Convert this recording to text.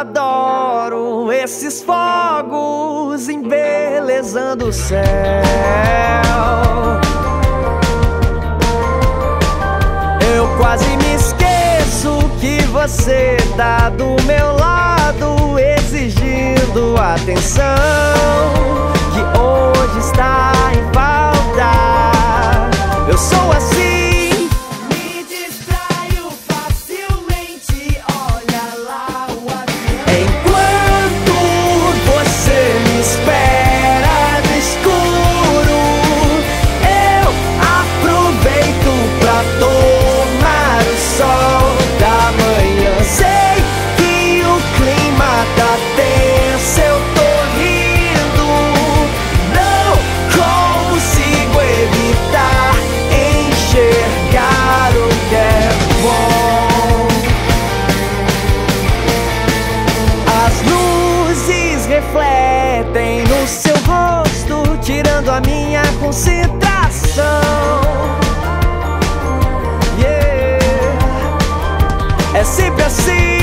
adoro esses fogos embelezando o céu. Eu quase me esqueço que você tá do meu lado, exigindo atenção que hoje está em falta. Eu sou assim, a minha concentração. Yeah. É sempre assim.